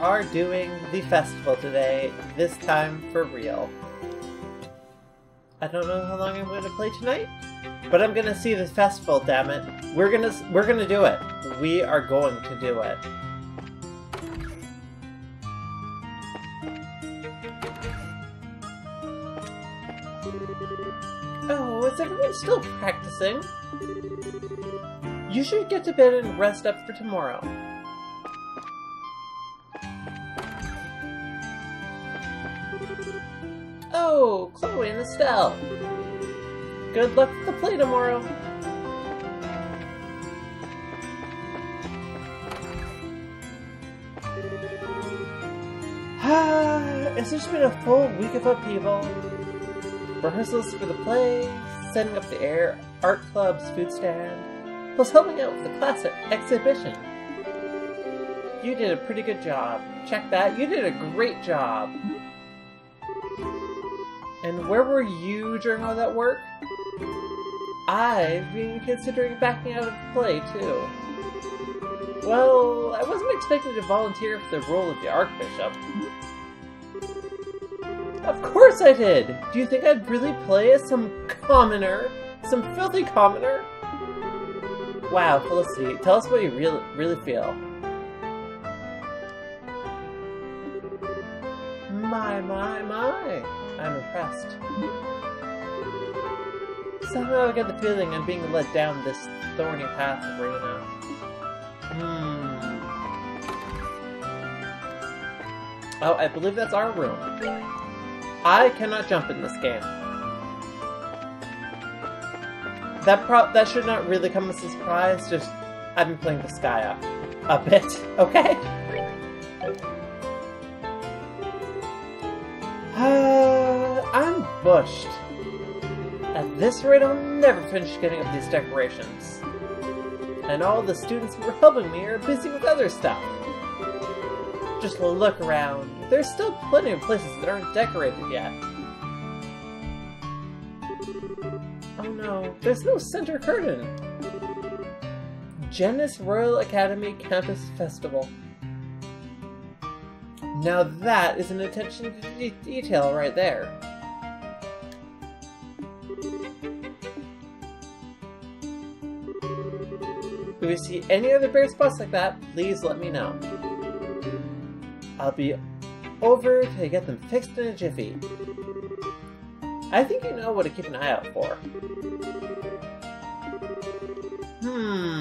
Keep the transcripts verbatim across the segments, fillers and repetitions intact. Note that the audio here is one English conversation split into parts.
are doing the festival today, this time for real. I don't know how long I'm going to play tonight, but I'm going to see this festival, damn it. We're going to we're going to do it. We are going to do it. Oh, is everyone still practicing? You should get to bed and rest up for tomorrow. Oh, Kloe and Estelle. Good luck with the play tomorrow. Ah, it's just been a full week of upheaval. Rehearsals for the play, setting up the air, art club's food stand, plus helping out with the class exhibition. You did a pretty good job. Check that. You did a great job. And where were you during all that work? I've been considering backing out of the play, too. Well, I wasn't expecting to volunteer for the role of the Archbishop. Of course I did! Do you think I'd really play as some commoner? Some filthy commoner? Wow, Felicity, tell us what you really, really feel. My, my, my. I'm impressed. Somehow I get the feeling I'm being led down this thorny path of Reno. Hmm. Oh, I believe that's our room. I cannot jump in this game. That pro that should not really come as a surprise, just I've been playing the Skya a bit, okay? Uh, I'm bushed. At this rate, I'll never finish getting up these decorations. And all the students who were helping me are busy with other stuff. Just look around. There's still plenty of places that aren't decorated yet. Oh no, there's no center curtain! Jenis Royal Academy Campus Festival. Now that is an attention to de detail right there. If you see any other bear spots like that, please let me know. I'll be over to get them fixed in a jiffy. I think you know what to keep an eye out for. Hmm.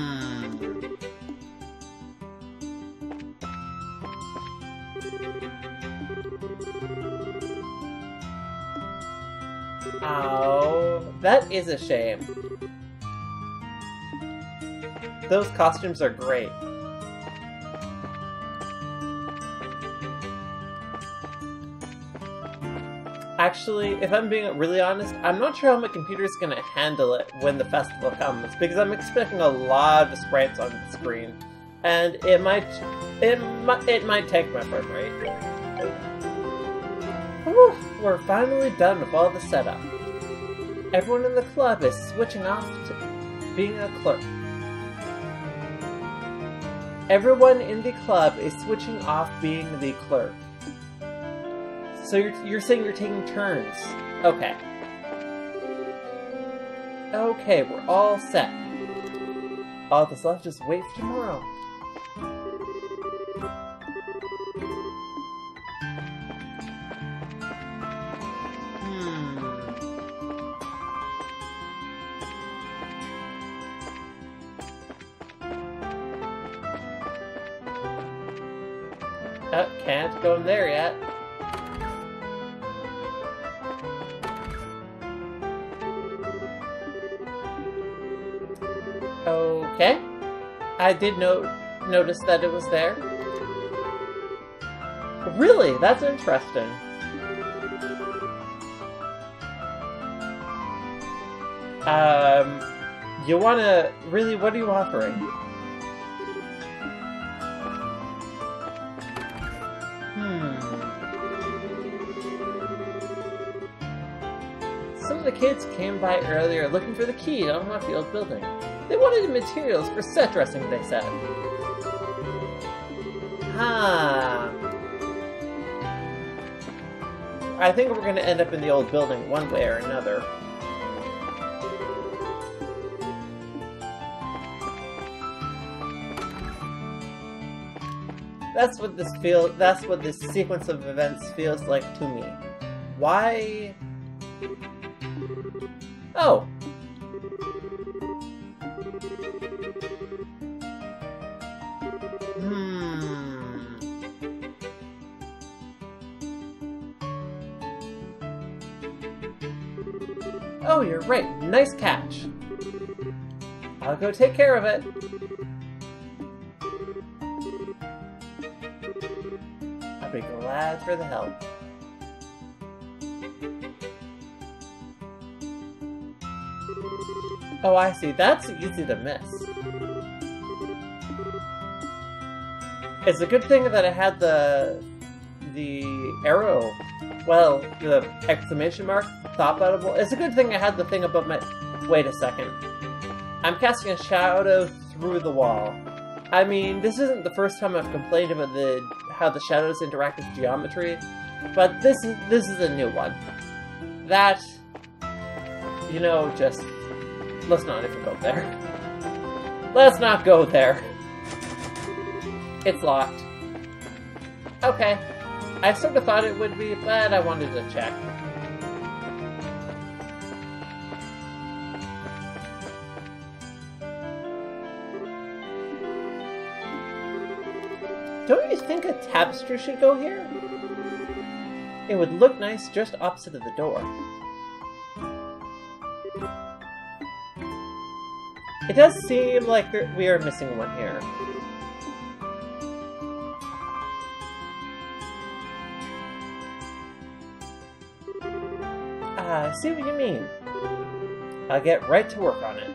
Oh, that is a shame. Those costumes are great. Actually, if I'm being really honest, I'm not sure how my computer's gonna handle it when the festival comes, because I'm expecting a lot of sprites on the screen, and it might, it might, it might take my frame rate. Whew, we're finally done with all the setup. Everyone in the club is switching off to being a clerk. Everyone in the club is switching off being the clerk. So you're, you're saying you're taking turns. Okay. Okay, we're all set. All that's left is wait for tomorrow. Hmm. Oh, can't go in there yet. Okay, I did no notice that it was there. Really? That's interesting. Um, you wanna, really, what are you offering? Hmm. Some of the kids came by earlier looking for the key to unlock the old building. They wanted materials for set dressing, they said. Ah, I think we're going to end up in the old building one way or another. That's what this feel. That's what this sequence of events feels like to me. Why? Oh. Hmm. Oh, you're right. Nice catch. I'll go take care of it. Be glad for the help. Oh, I see. That's easy to miss. It's a good thing that I had the the arrow, well, the exclamation mark, thought bubble. It's a good thing I had the thing above my... Wait a second. I'm casting a shadow through the wall. I mean, this isn't the first time I've complained about the how the shadows interact with geometry, but this is this is a new one. That, you know, just let's not even go there. Let's not go there. It's locked. Okay, I sort of thought it would be, but I wanted to check. Don't you think a tapestry should go here? It would look nice just opposite of the door. It does seem like we are missing one here. Ah, I see what you mean. I'll get right to work on it.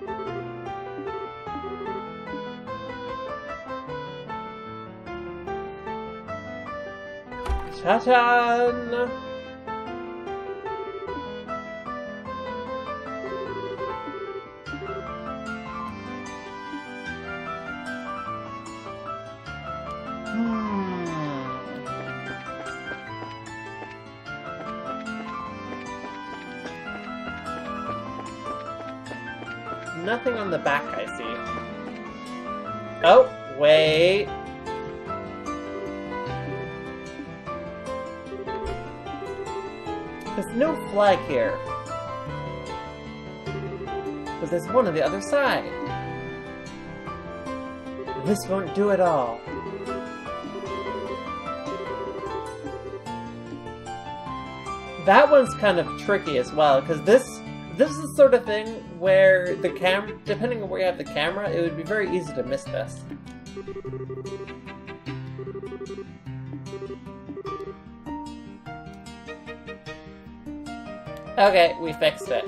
Ta-tan! Hmm. Nothing on the back, I see. Oh, wait. There's no flag here. But there's one on the other side. This won't do at all. That one's kind of tricky as well, because this this is the sort of thing where the camera, depending on where you have the camera, it would be very easy to miss this. Okay, we fixed it.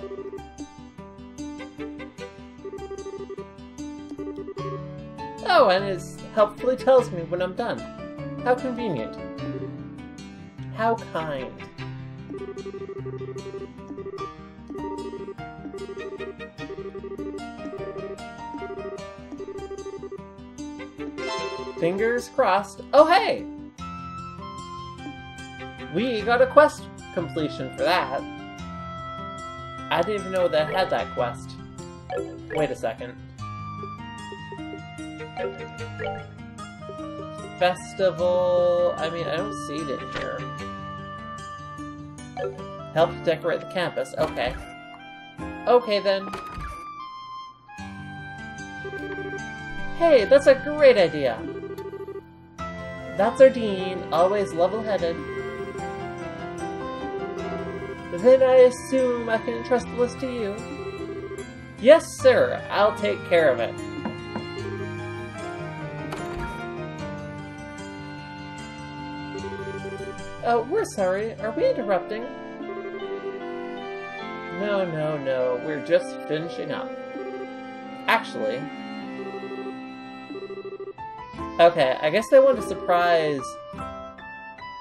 Oh, and it helpfully tells me when I'm done. How convenient. How kind. Fingers crossed. Oh, hey! We got a quest completion for that. I didn't even know that I had that quest. Wait a second. Festival... I mean, I don't see it in here. Help decorate the campus. Okay. Okay, then. Hey, that's a great idea! That's our dean, always level-headed. Then I assume I can trust the list to you. Yes, sir. I'll take care of it. Oh, we're sorry. Are we interrupting? No, no, no. We're just finishing up. Actually... Okay, I guess they want to surprise...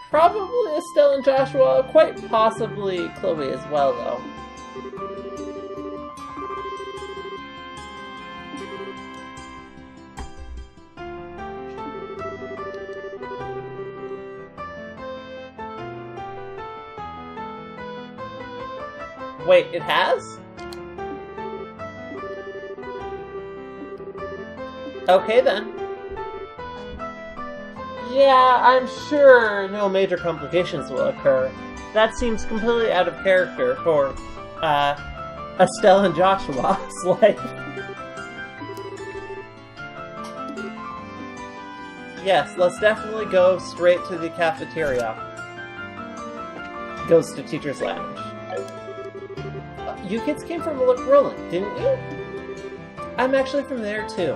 Probably Estelle and Joshua, quite possibly Kloe as well, though. Wait, it has? Okay then. Yeah, I'm sure no major complications will occur. That seems completely out of character for, uh, Estelle and Joshua's life. Yes, let's definitely go straight to the cafeteria. Goes to Teacher's Lounge. You kids came from Lake Roland, didn't you? I'm actually from there too.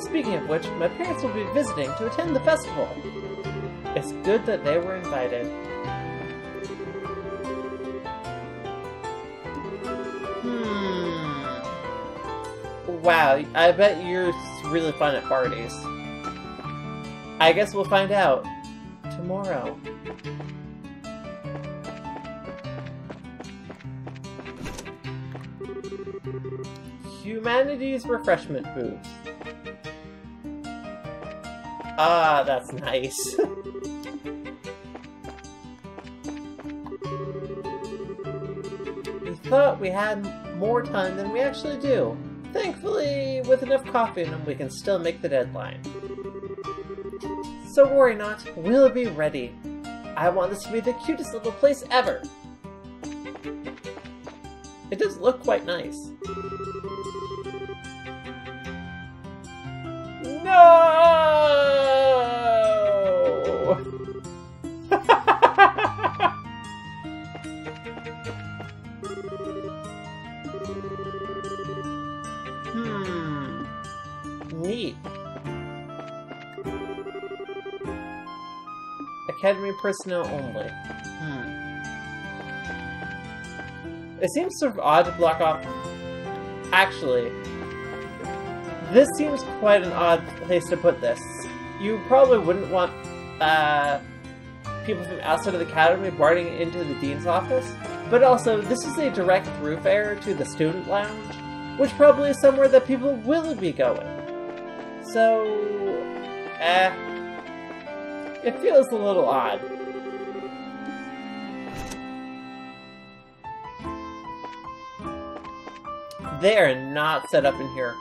Speaking of which, my parents will be visiting to attend the festival. It's good that they were invited. Hmm. Wow, I bet you're really fun at parties. I guess we'll find out tomorrow. Humanities refreshment booths. Ah, that's nice. We thought we had more time than we actually do. Thankfully, with enough coffee in them, we can still make the deadline. So worry not, we'll be ready. I want this to be the cutest little place ever. It does look quite nice. No! Hmm. Neat. Academy personnel only. Hmm. It seems sort of odd to block off. Actually, this seems quite an odd place to put this. You probably wouldn't want uh, people from outside of the academy barging into the dean's office, but also this is a direct thoroughfare to the student lounge, which probably is somewhere that people will be going. So, eh, it feels a little odd. They are not set up in here.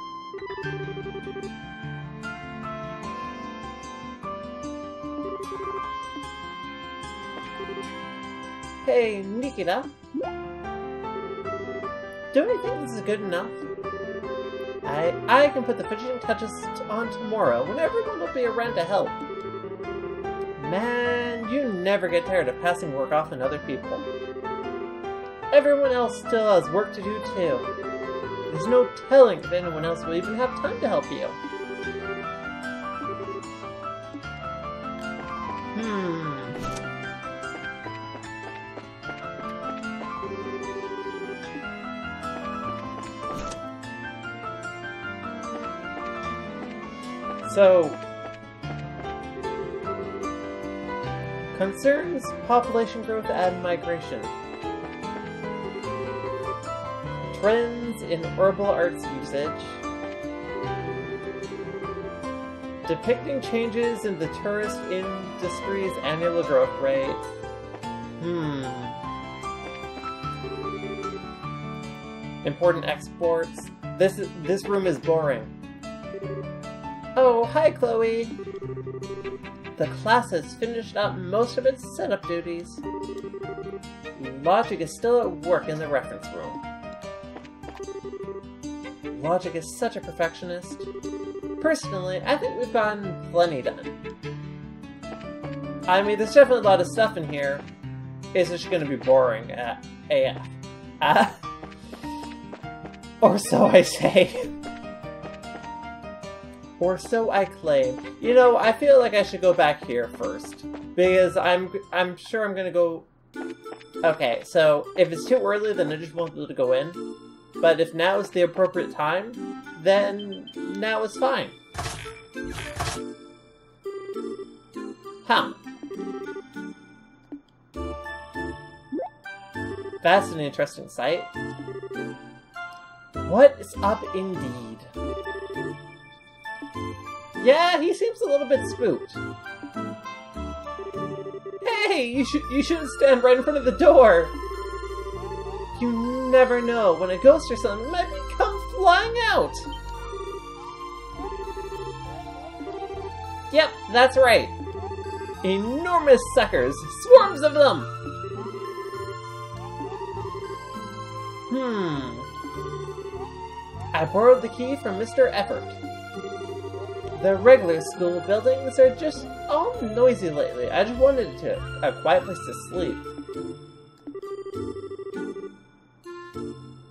Hey, Nikita. Don't you think this is good enough? I I can put the finishing touches on tomorrow when everyone will be around to help. Man, you never get tired of passing work off on other people. Everyone else still has work to do too. There's no telling if anyone else will even have time to help you. So, concerns population growth and migration. Trends in herbal arts usage. Depicting changes in the tourist industry's annual growth rate. Hmm. Important exports. This is, this room is boring. Oh, hi, Kloe! The class has finished up most of its setup duties. Logic is still at work in the reference room. Logic is such a perfectionist. Personally, I think we've gotten plenty done. I mean, there's definitely a lot of stuff in here. It's just gonna be boring at A F. Uh, or so I say. Or so I claim. You know, I feel like I should go back here first. Because I'm I'm sure I'm gonna go... Okay, so if it's too early, then I just won't be able to go in. But if now is the appropriate time, then now is fine. Huh. That's an interesting sight. What is up indeed? Yeah, he seems a little bit spooked. Hey, you, sh you shouldn't stand right in front of the door! You never know, when a ghost or something might come flying out! Yep, that's right! Enormous suckers! Swarms of them! Hmm... I borrowed the key from Mister Effort. The regular school buildings are just all noisy lately. I just wanted to a quiet place to sleep.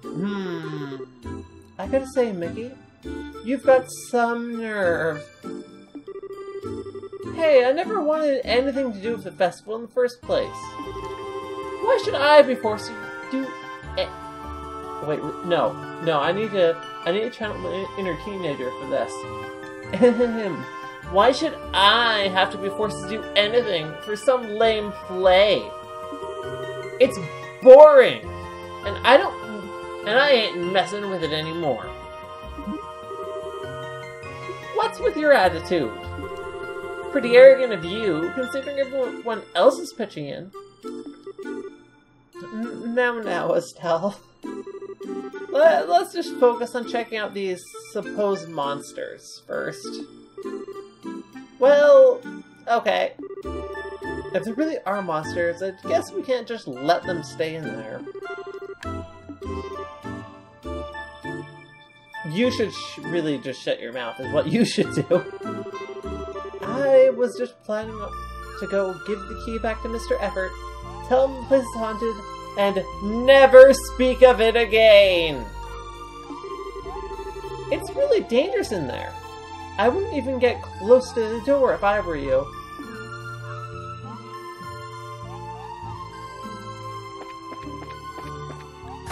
Hmm... I gotta say, Mickey, you've got some nerve. Hey, I never wanted anything to do with the festival in the first place. Why should I be forced to do it? Wait, no. No, I need to... I need to channel my inner teenager for this. Why should I have to be forced to do anything for some lame play? It's boring! And I don't... And I ain't messing with it anymore. What's with your attitude? Pretty arrogant of you, considering everyone else is pitching in. Now, now, Estelle. Let, let's just focus on checking out these supposed monsters first. Well, okay. If there really are monsters, I guess we can't just let them stay in there. You should sh really just shut your mouth, is what you should do. I was just planning to go give the key back to Mister Effort, tell him the place is haunted, and never speak of it again! It's really dangerous in there. I wouldn't even get close to the door if I were you.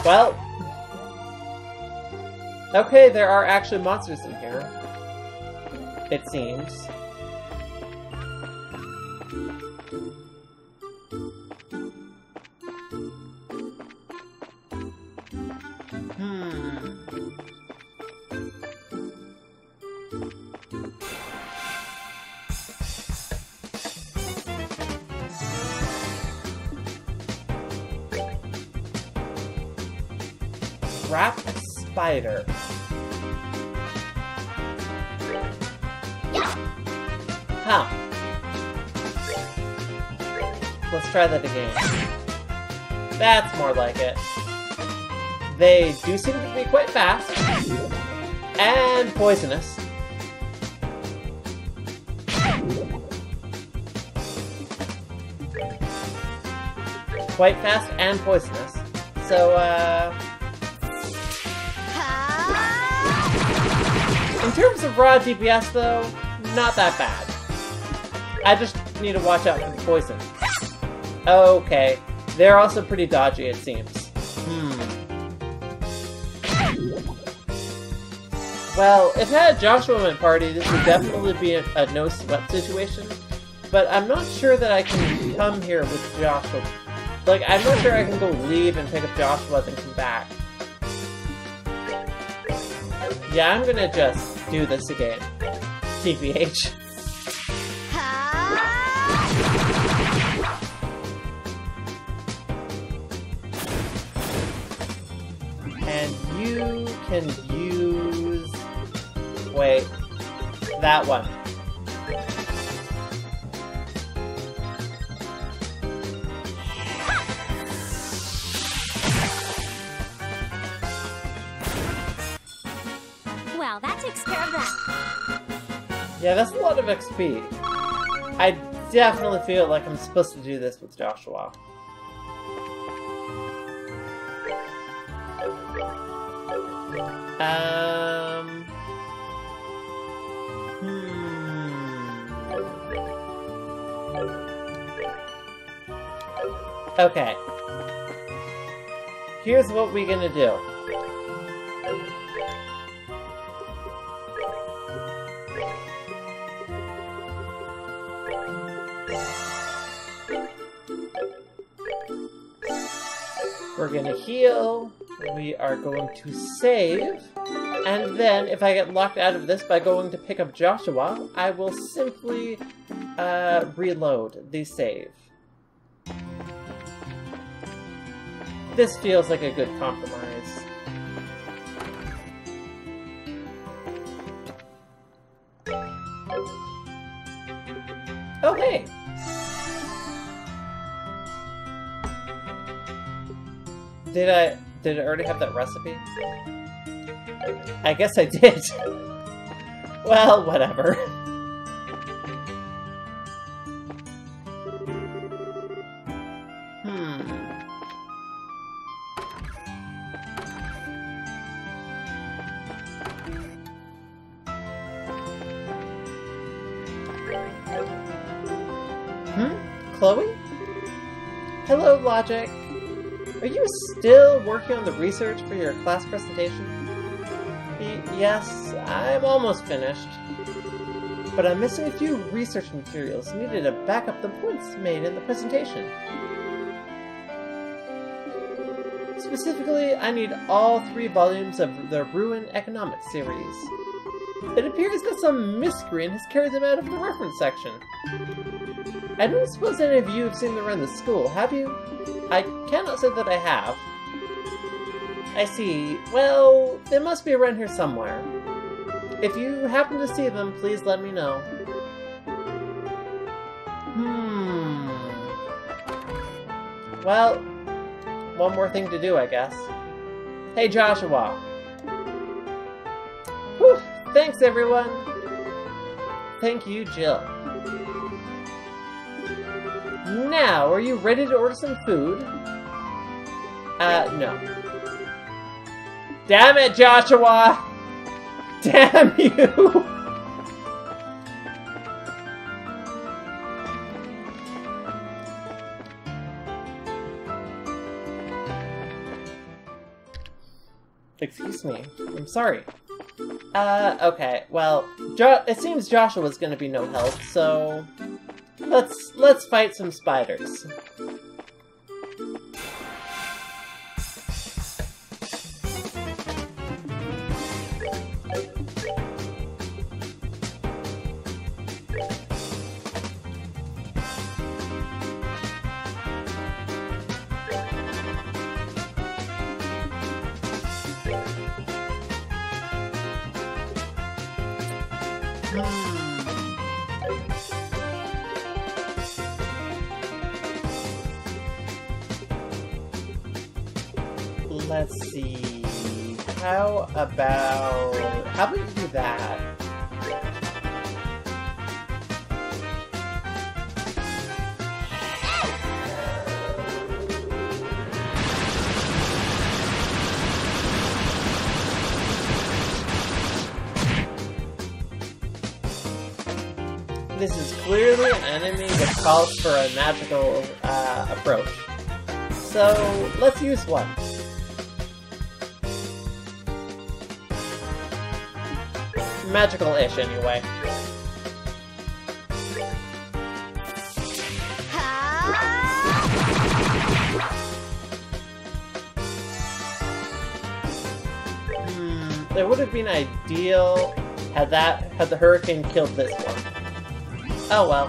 Well... Okay, there are actually monsters in here. It seems. Hmm. Wrap a spider. Huh. Let's try that again. That's more like it. They do seem to be quite fast. And poisonous. Quite fast and poisonous. So, uh... in terms of raw D P S, though, not that bad. I just need to watch out for the poison. Okay. They're also pretty dodgy, it seems. Hmm. Well, if I had a Joshua in my party, this would definitely be a, a no-sweat situation. But I'm not sure that I can come here with Joshua. Like, I'm not sure I can go leave and pick up Joshua and come back. Yeah, I'm gonna just do this again. T B H. And you can use... Wait. That one. Well, that takes care of that. Yeah, that's a lot of X P. I definitely feel like I'm supposed to do this with Joshua. Um. Hmm. Okay. Here's what we're gonna do. We're gonna heal. We are going to save, and then if I get locked out of this by going to pick up Joshua, I will simply uh, reload the save. this feels like a good compromise. Oh, hey! Did I... did I already have that recipe? I guess I did. Well, whatever. Logic. Are you still working on the research for your class presentation? Y- yes, I'm almost finished. But I'm missing a few research materials needed to back up the points made in the presentation. Specifically, I need all three volumes of the Ruin Economics series. It appears that some miscreant has carried them out of the reference section. I don't suppose any of you have seen them around the school, have you? I cannot say that I have. I see. Well, they must be around here somewhere. If you happen to see them, please let me know. Hmm. Well, one more thing to do, I guess. Hey, Joshua. Whew, thanks, everyone. Thank you, Jill. Now, are you ready to order some food? Uh, no. Damn it, Joshua! Damn you! Excuse me. I'm sorry. Uh, okay. Well, jo- it seems Joshua's gonna be no help, so... Let's let's fight some spiders. Let's see, how about, how about we do that? This is clearly an enemy that calls for a magical uh, approach. So let's use one. Magical-ish, anyway. Hmm, it would have been ideal had that had the hurricane killed this one. Oh well.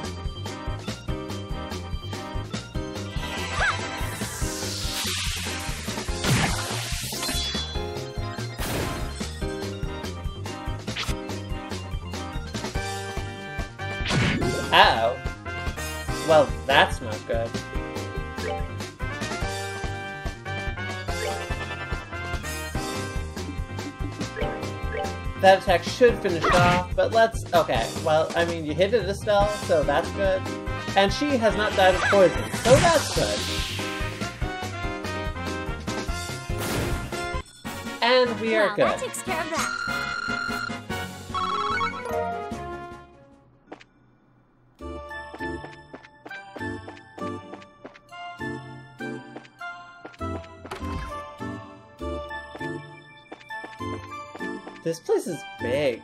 Uh oh. Well, that's not good. That attack should finish it off, but let's... Okay, well, I mean, you hit it, Estelle, so that's good. And she has not died of poison, so that's good. And we are good. That takes care of that. This place is big.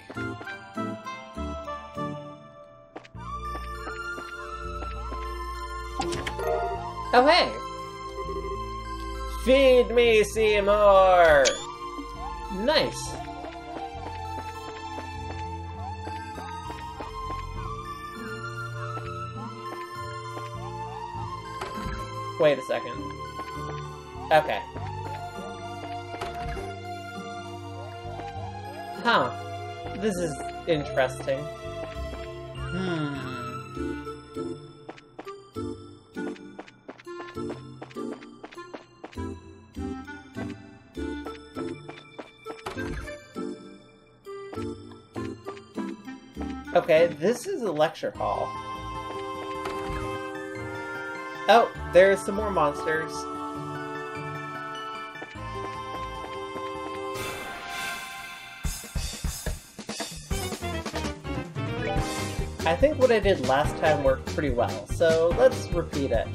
Oh, hey! Feed me, Seymour! Nice! Wait a second. Okay. Huh. This is interesting. Hmm. Okay, this is a lecture hall. Oh, there's some more monsters. I think what I did last time worked pretty well, so let's repeat it.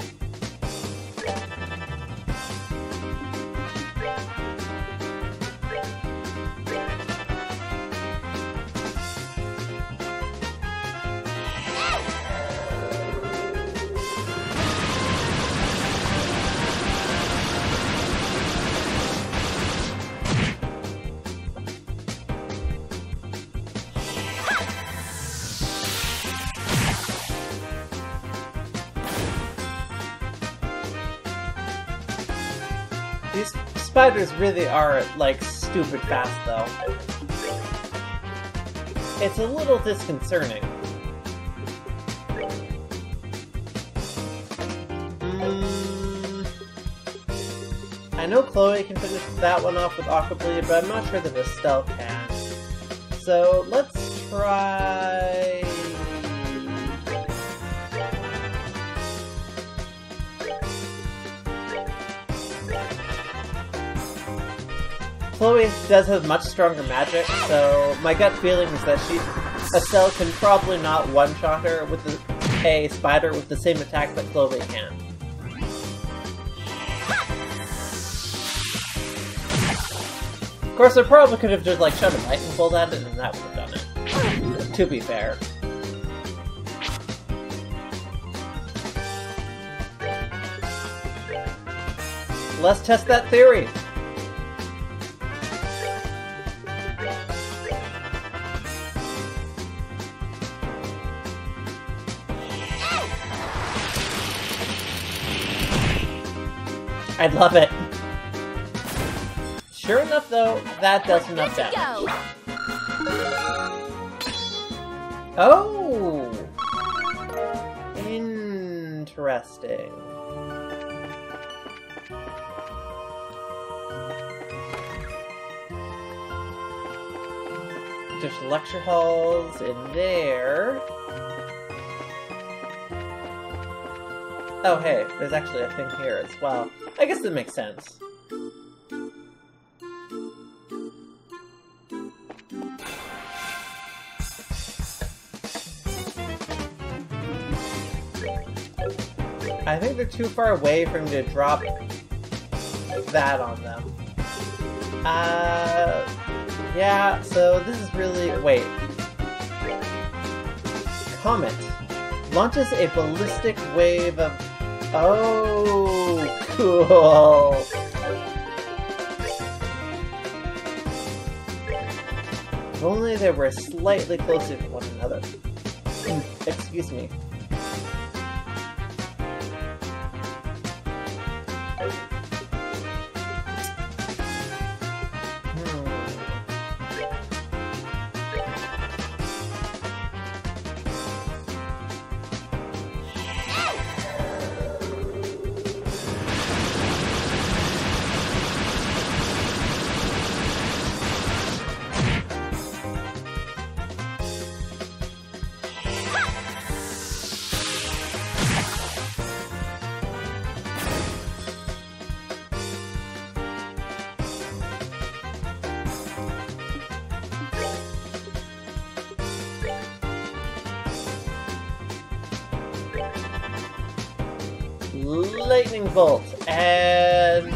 Spiders really are, like, stupid fast, though. It's a little disconcerting. Mm. I know Kloe can finish that one off with Aqua Bleed, but I'm not sure that Estelle can. So, let's try... Kloe does have much stronger magic, so my gut feeling is that she, Estelle can probably not one-shot her with the, a spider with the same attack that Kloe can. Of course, I probably could have just like shot a lightning bolt at it, and that would have done it. To be fair. Let's test that theory. I'd love it. Sure enough, though, that does enough damage. Oh! Interesting. There's lecture halls in there. Oh, hey, there's actually a thing here as well. I guess that makes sense. I think they're too far away for me to drop that on them. Uh, yeah, so this is really... Wait. Comet launches a ballistic wave of... Oh, cool. If only they were slightly closer to one another. Excuse me. Lightning Bolt, and...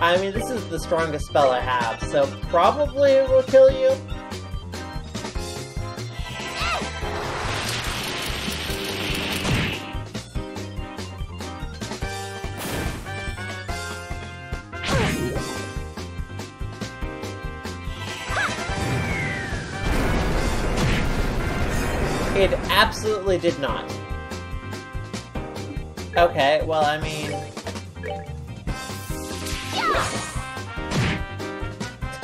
I mean, this is the strongest spell I have, so probably it will kill you. It absolutely did not. Okay, well, I mean...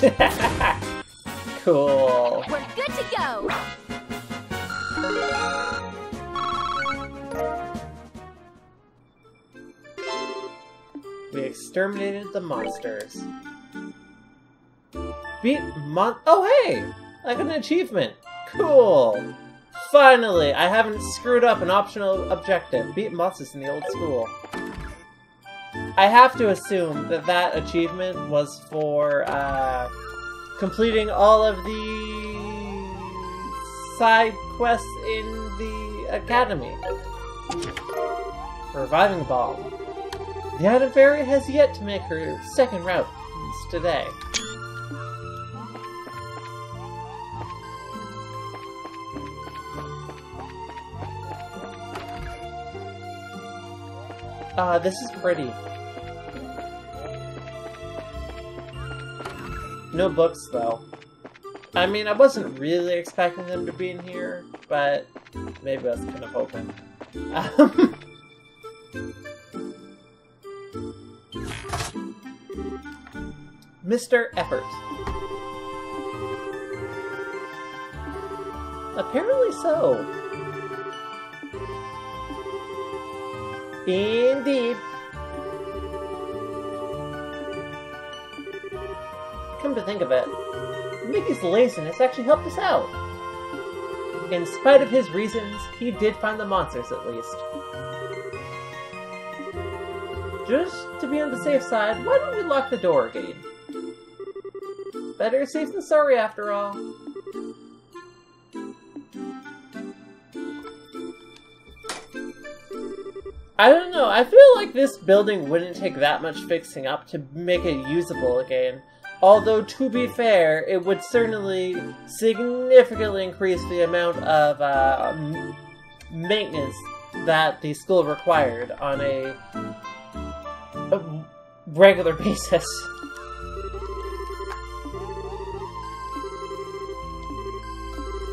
Yeah. Cool. We're good to go. We exterminated the monsters. Beat mon- Oh hey! I got an achievement. Cool. Finally, I haven't screwed up an optional objective. Beat monsters in the old school. I have to assume that that achievement was for uh, completing all of the side quests in the academy. Reviving Ball. The Item Fairy has yet to make her second route today. Ah, uh, this is pretty. No books, though. I mean, I wasn't really expecting them to be in here, but maybe I was kind of hoping. Um, Mister Effort. Apparently so. Indeed. Come to think of it, Mickey's laziness actually helped us out. In spite of his reasons, he did find the monsters at least. Just to be on the safe side, why don't we lock the door again? Better safe than sorry after all. I don't know, I feel like this building wouldn't take that much fixing up to make it usable again. Although, to be fair, it would certainly significantly increase the amount of uh, maintenance that the school required on a, a regular basis.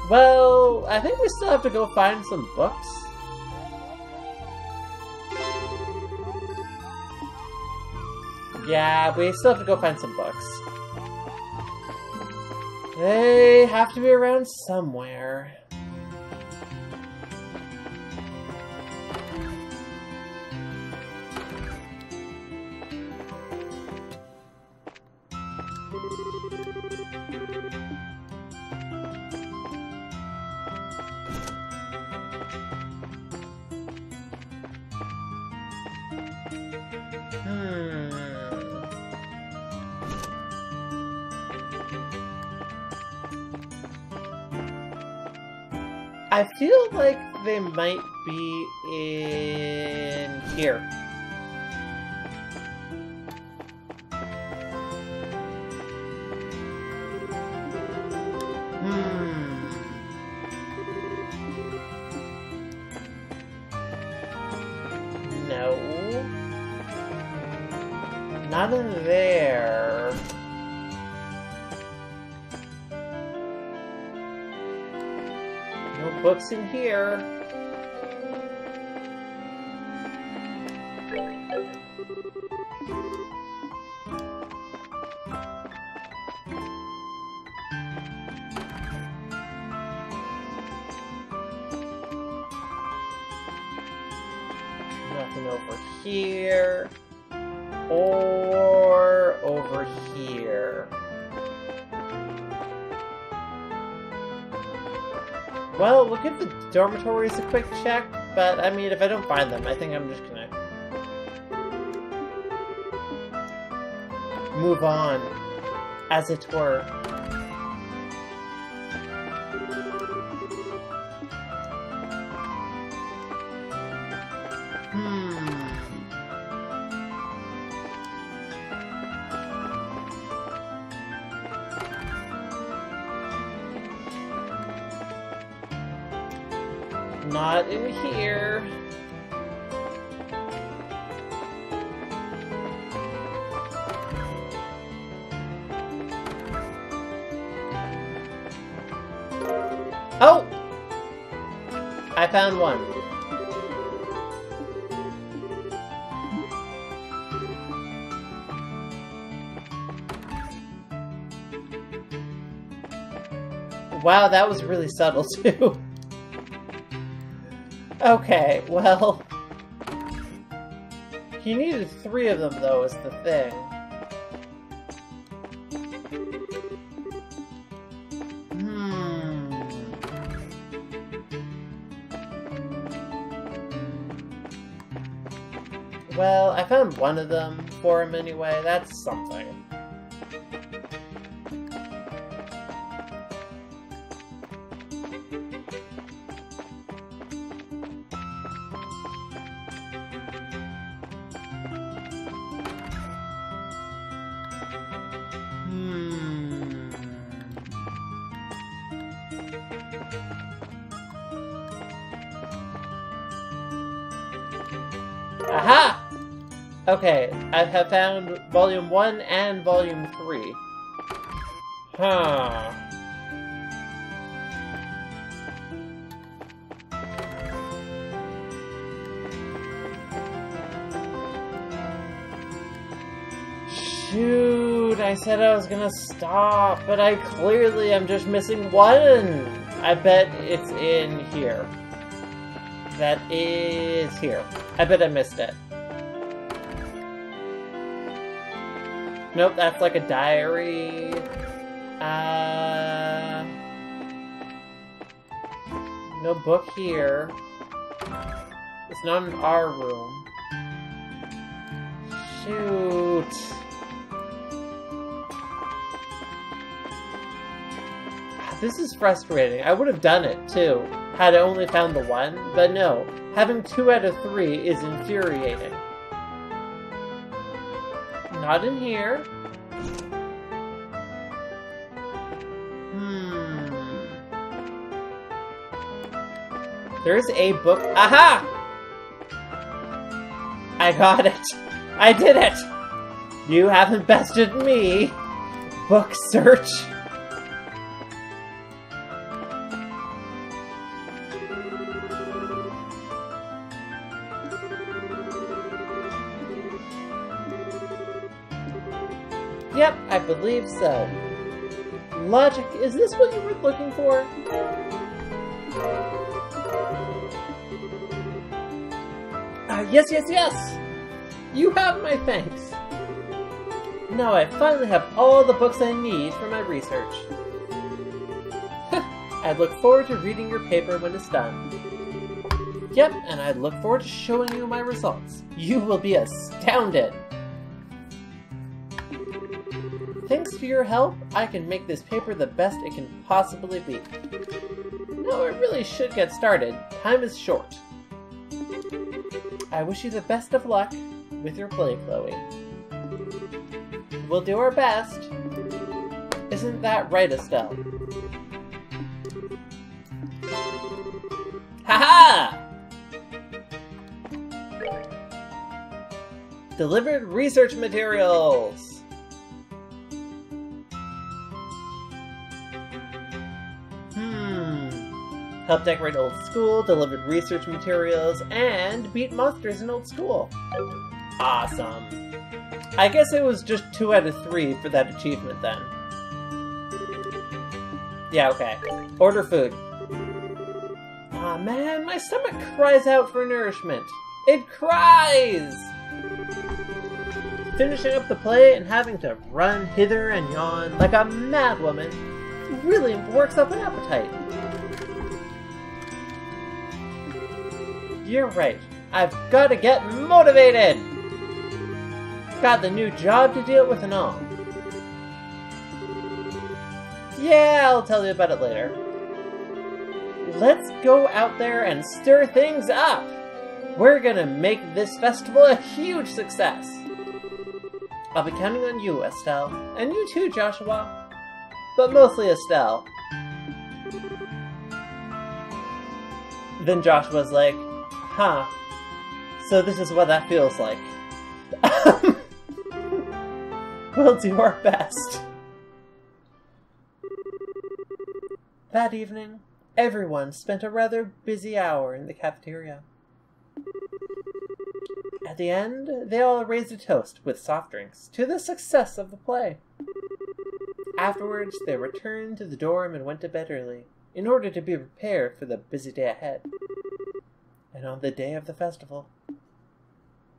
Well, I think we still have to go find some books. Yeah, we still have to go find some books. They have to be around somewhere. I feel like they might be in here. Hmm. No. Not in there. Books in here. Nothing over here or over here. Well, we'll give the dormitories a quick check, but I mean, if I don't find them, I think I'm just gonna move on, as it were. Not in here. Oh! I found one. Wow, that was really subtle, too. Okay, well... he needed three of them, though, is the thing. Hmm... Well, I found one of them for him anyway. That's something. Aha! Okay, I have found Volume one and Volume three. Huh. Shoot, I said I was gonna stop, but I clearly am just missing one! I bet it's in here. That is here. I bet I missed it. Nope, that's like a diary. Uh, no book here. It's not in our room. Shoot. This is frustrating. I would have done it, too, had I only found the one, but no. Having two out of three is infuriating. Not in here. Hmm. There's a book. Aha! I got it. I did it. You haven't bested me. Book search. Yep, I believe so. Logic, is this what you were looking for? Uh, yes, yes, yes! You have my thanks! Now I finally have all the books I need for my research. I look forward to reading your paper when it's done. Yep, and I look forward to showing you my results. You will be astounded! Thanks for your help, I can make this paper the best it can possibly be. No, it really should get started. Time is short. I wish you the best of luck with your play, Kloe. We'll do our best. Isn't that right, Estelle? Ha-ha! Delivered research materials! Help decorate old school, delivered research materials, and beat monsters in old school. Awesome. I guess it was just two out of three for that achievement then. Yeah, okay. Order food. Aw, man, my stomach cries out for nourishment. It cries! Finishing up the play and having to run hither and yon like a mad woman really works up an appetite. You're right. I've got to get motivated! Got the new job to deal with and all. Yeah, I'll tell you about it later. Let's go out there and stir things up! We're gonna make this festival a huge success! I'll be counting on you, Estelle. And you too, Joshua. But mostly Estelle. Then Joshua's like, huh. So this is what that feels like. We'll do our best. That evening, everyone spent a rather busy hour in the cafeteria. At the end, they all raised a toast with soft drinks to the success of the play. Afterwards, they returned to the dorm and went to bed early, in order to be prepared for the busy day ahead. And on the day of the festival...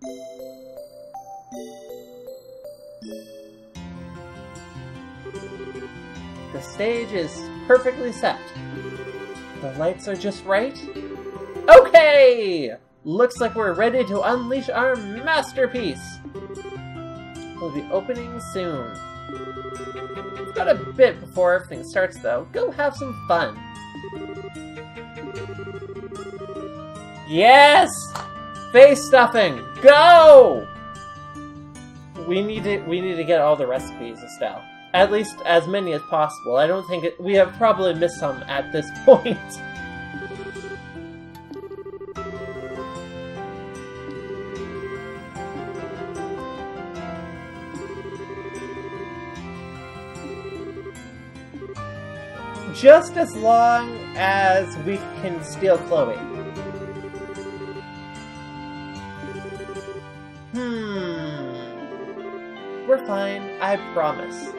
The stage is perfectly set. The lights are just right. Okay! Looks like we're ready to unleash our masterpiece. We'll be opening soon. We've got a bit before everything starts, though. Go have some fun. Yes! Face stuffing. Go! We need to. We need to get all the recipes, Estelle. At least as many as possible. I don't think it, we have probably missed some at this point. Just as long as we can steal Kloe. Hmm. We're fine, I promise.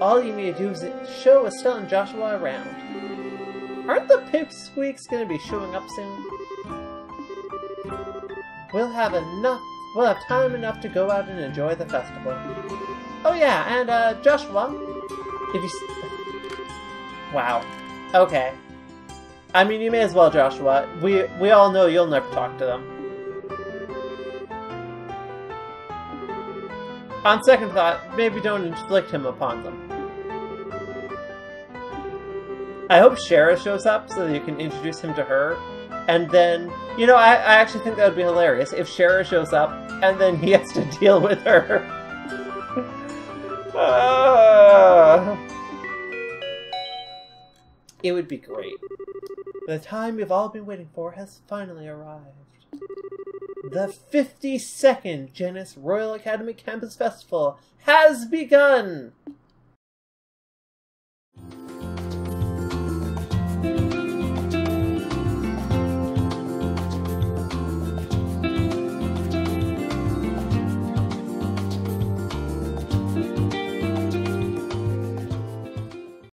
All you need to do is show Estelle and Joshua around. Aren't the pipsqueaks going to be showing up soon? We'll have enough. We'll have time enough to go out and enjoy the festival. Oh yeah, and uh, Joshua, if you. Wow. Okay. I mean, you may as well, Joshua. We we all know you'll never talk to them. On second thought, maybe don't inflict him upon them. I hope Shara shows up so that you can introduce him to her. And then, you know, I, I actually think that would be hilarious if Shara shows up and then he has to deal with her. uh, it would be great. The time we've all been waiting for has finally arrived. The fifty-second Jenis Royal Academy Campus Festival has begun!